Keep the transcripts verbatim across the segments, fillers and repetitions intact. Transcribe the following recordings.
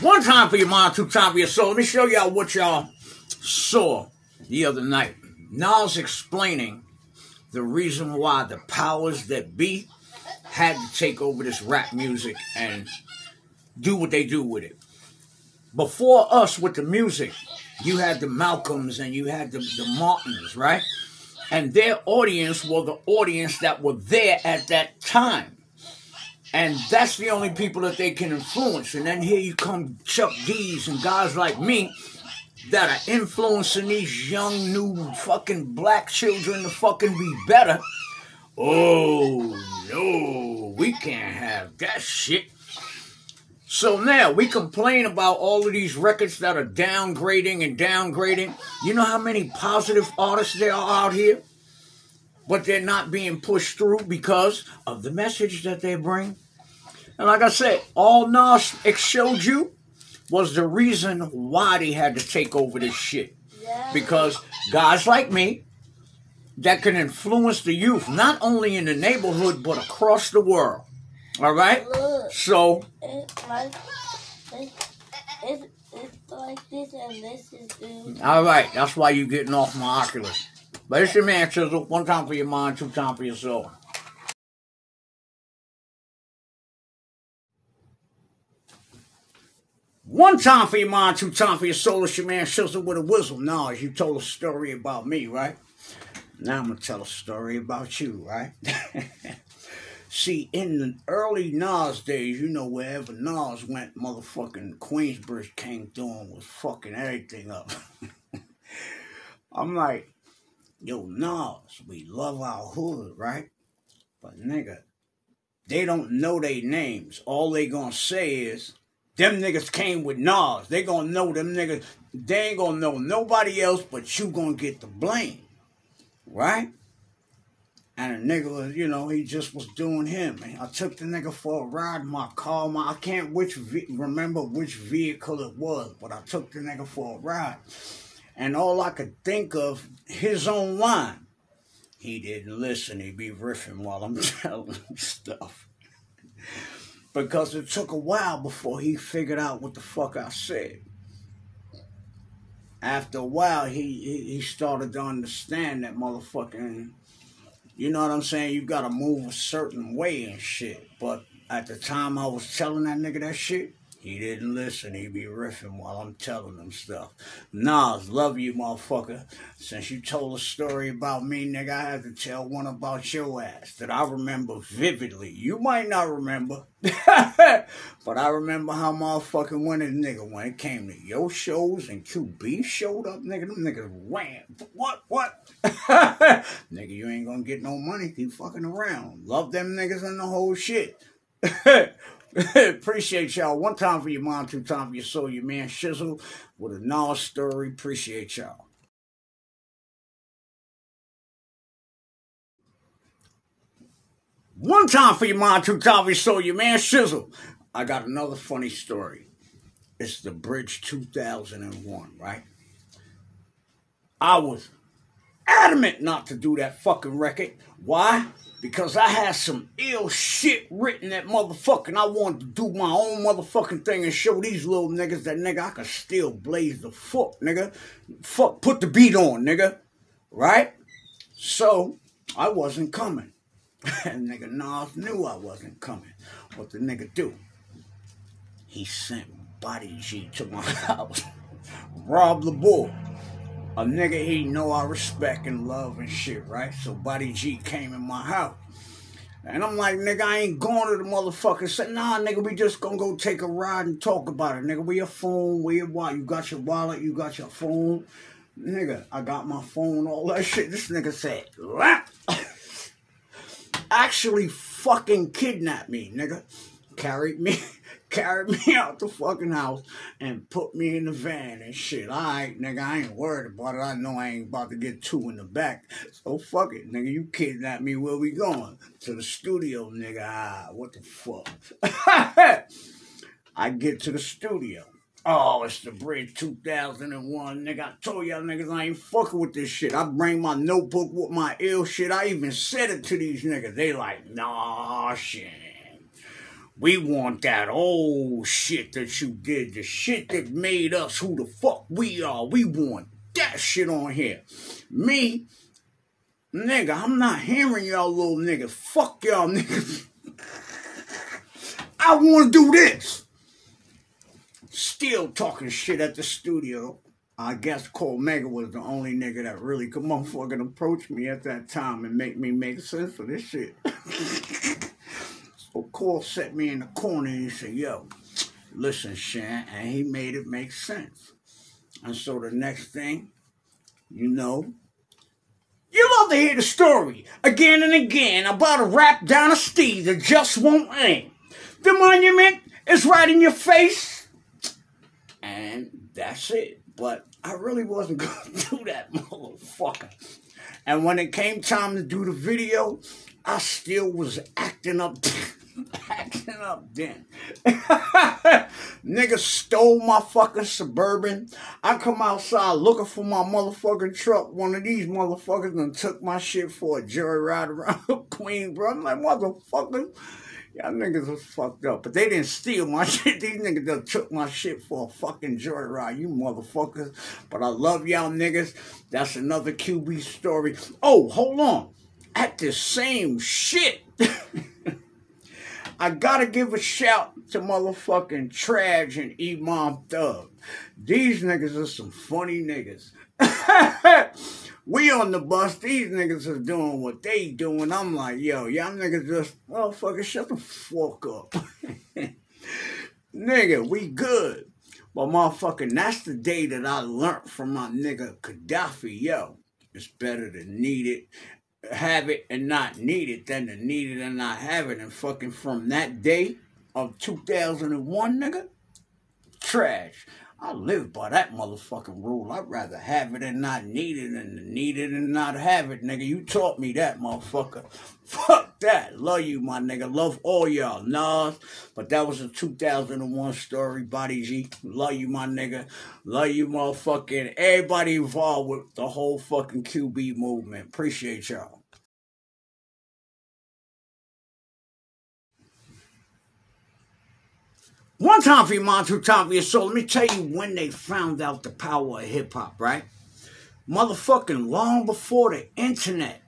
One time for your mind, two time for your soul. Let me show y'all what y'all saw the other night. Nas explaining the reason why the powers that be had to take over this rap music and do what they do with it. Before us with the music, you had the Malcolms and you had the, the Martins, right? And their audience were the audience that were there at that time. And that's the only people that they can influence. And then here you come Chuck D's and guys like me that are influencing these young, new fucking black children to fucking be better. Oh, no, we can't have that shit. So now, we complain about all of these records that are downgrading and downgrading. You know how many positive artists there are out here? But they're not being pushed through because of the message that they bring. And like I said, all Nas showed you was the reason why they had to take over this shit. Because guys like me, that can influence the youth, not only in the neighborhood, but across the world. All right? So, it's like, it's, it's, it's like this and this is good. All right, that's why you're getting off my Oculus. But it's your man, Shizzle. One time for your mind, two time for your soul. One time for your mind, two time for your soul. It's your man, Shizzle with a whistle. Now, you told a story about me, right? Now I'm going to tell a story about you, right? See, in the early Nas days, you know, wherever Nas went, motherfucking Queensbridge came through and was fucking everything up. I'm like, yo, Nas, we love our hood, right? But nigga, they don't know their names. All they gonna say is, them niggas came with Nas. They gonna know them niggas. They ain't gonna know nobody else, but you gonna get the blame, right? And a nigga was, you know, he just was doing him. And I took the nigga for a ride in my car. My, I can't which remember which vehicle it was, but I took the nigga for a ride. And all I could think of, his own line. He didn't listen. He be riffing while I'm telling him stuff. Because it took a while before he figured out what the fuck I said. After a while, he, he, he started to understand that motherfucking... You know what I'm saying? You gotta move a certain way and shit. But at the time I was telling that nigga that shit, he didn't listen. He be riffing while I'm telling him stuff. Nas, love you, motherfucker. Since you told a story about me, nigga, I had to tell one about your ass that I remember vividly. You might not remember, but I remember how motherfucking when this nigga, when it came to your shows and Q B showed up, nigga, them niggas wham. What, what? Nigga, you ain't gonna get no money. Keep fucking around. Love them niggas and the whole shit. Appreciate y'all. One time for your mind, two time for your soul. Your man Shizzle with a Nas story. Appreciate y'all. One time for your mind, two time for your soul. Your man Shizzle. I got another funny story. It's the Bridge two thousand one, right? I was adamant not to do that fucking record. Why? Because I had some ill shit written that motherfucking I wanted to do my own motherfucking thing and show these little niggas that nigga I could still blaze the fuck, nigga. Fuck, put the beat on, nigga. Right? So, I wasn't coming. And nigga Nas knew I wasn't coming. What the nigga do? He sent Body G to my house. Rob the Bull. A nigga he know I respect and love and shit, right? So Body G came in my house. And I'm like, nigga, I ain't going to the motherfucker. Said, nah, nigga, we just gonna go take a ride and talk about it. Nigga, where your phone, where your wallet? You got your wallet, you got your phone. Nigga, I got my phone, all that shit. This nigga said, rap. Actually fucking kidnapped me, nigga. Carried me. Carried me out the fucking house and put me in the van and shit. All right, nigga, I ain't worried about it. I know I ain't about to get two in the back. So fuck it, nigga. You kidnapped me. Where we going? To the studio, nigga. Ah, what the fuck? I get to the studio. Oh, it's the Bridge two thousand one, nigga. I told y'all niggas I ain't fucking with this shit. I bring my notebook with my ill shit. I even said it to these niggas. They like, nah, shit. We want that old shit that you did, the shit that made us who the fuck we are. We want that shit on here. Me, nigga, I'm not hearing y'all little niggas. Fuck y'all niggas. I want to do this. Still talking shit at the studio. I guess Cole Mega was the only nigga that really could motherfucking approach me at that time and make me make sense of this shit. So Cole set me in the corner and he said, yo, listen, Shan, and he made it make sense. And so the next thing, you know, you love to hear the story again and again about a rap dynasty that just won't end. The monument is right in your face. And that's it. But I really wasn't going to do that, motherfucker. And when it came time to do the video, I still was acting up, acting up then. Niggas stole my fucking Suburban. I come outside looking for my motherfucking truck. One of these motherfuckers done took my shit for a joyride around Queensbridge. I'm like, motherfucker. Y'all niggas was fucked up, but they didn't steal my shit. These niggas just took my shit for a fucking joyride, you motherfuckers. But I love y'all niggas. That's another Q B story. Oh, hold on. At this same shit, I gotta give a shout to motherfucking Trag and Imam Thug. These niggas are some funny niggas. We on the bus, these niggas is doing what they doing. I'm like, yo, y'all niggas just, motherfucker, shut the fuck up. Nigga, we good. But motherfucking, that's the day that I learned from my nigga Khadafi, yo, it's better to need it, have it and not need it than to need it and not have it. And fucking from that day of two thousand one, nigga, Trash. I live by that motherfucking rule. I'd rather have it and not need it than need it and not have it, nigga. You taught me that, motherfucker. Fuck that. Love you, my nigga. Love all y'all. Nas. But that was a two thousand one story, Body G. Love you, my nigga. Love you, motherfucking everybody involved with the whole fucking Q B movement. Appreciate y'all. One time for Imam, two time for your soul. Let me tell you when they found out the power of hip-hop, right? Motherfucking long before the internet.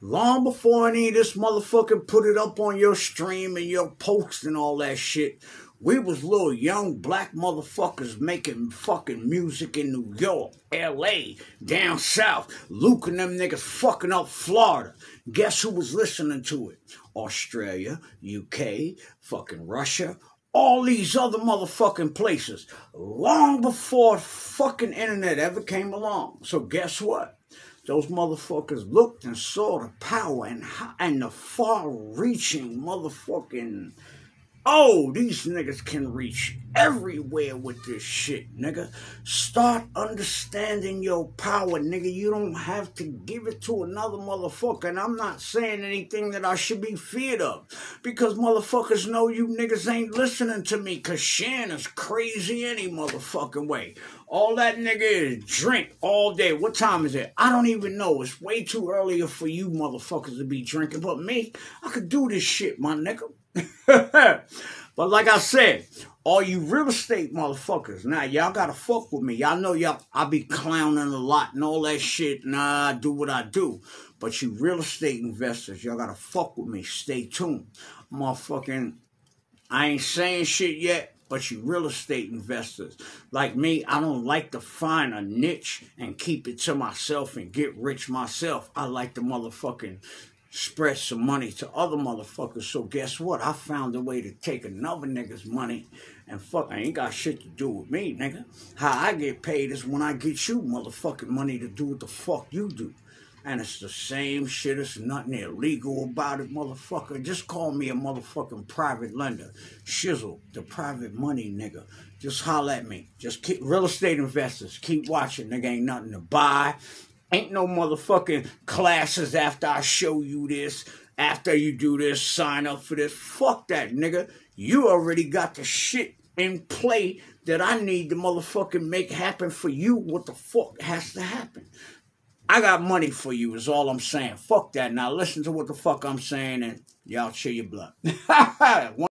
Long before any of this motherfucking put it up on your stream and your posts and all that shit. We was little young black motherfuckers making fucking music in New York, L A, down south. Luke and them niggas fucking up Florida. Guess who was listening to it? Australia, U K, fucking Russia, all these other motherfucking places, long before fucking internet ever came along. So guess what? Those motherfuckers looked and saw the power and, and the far-reaching motherfucking, oh, these niggas can reach everywhere with this shit, nigga. Start understanding your power, nigga. You don't have to give it to another motherfucker. And I'm not saying anything that I should be feared of. Because motherfuckers know you niggas ain't listening to me. Because Shan is crazy any motherfucking way. All that nigga is drink all day. What time is it? I don't even know. It's way too early for you motherfuckers to be drinking. But me, I could do this shit, my nigga. But like I said, all you real estate motherfuckers, now y'all gotta fuck with me. Y'all know y'all I be clowning a lot and all that shit. Nah, I do what I do. But you real estate investors, y'all gotta fuck with me. Stay tuned. Motherfucking, I ain't saying shit yet, but you real estate investors. Like me, I don't like to find a niche and keep it to myself and get rich myself. I like the motherfucking spread some money to other motherfuckers. So guess what? I found a way to take another nigga's money and fuck, I ain't got shit to do with me, nigga. How I get paid is when I get you motherfucking money to do what the fuck you do. And it's the same shit. It's nothing illegal about it, motherfucker. Just call me a motherfucking private lender. Shizzle, the private money nigga. Just holler at me. Just keep, real estate investors, keep watching, nigga. Ain't nothing to buy. Ain't no motherfucking classes after I show you this, after you do this, sign up for this. Fuck that, nigga. You already got the shit in play that I need to motherfucking make happen for you. What the fuck has to happen? I got money for you is all I'm saying. Fuck that. Now listen to what the fuck I'm saying and y'all chill your blood.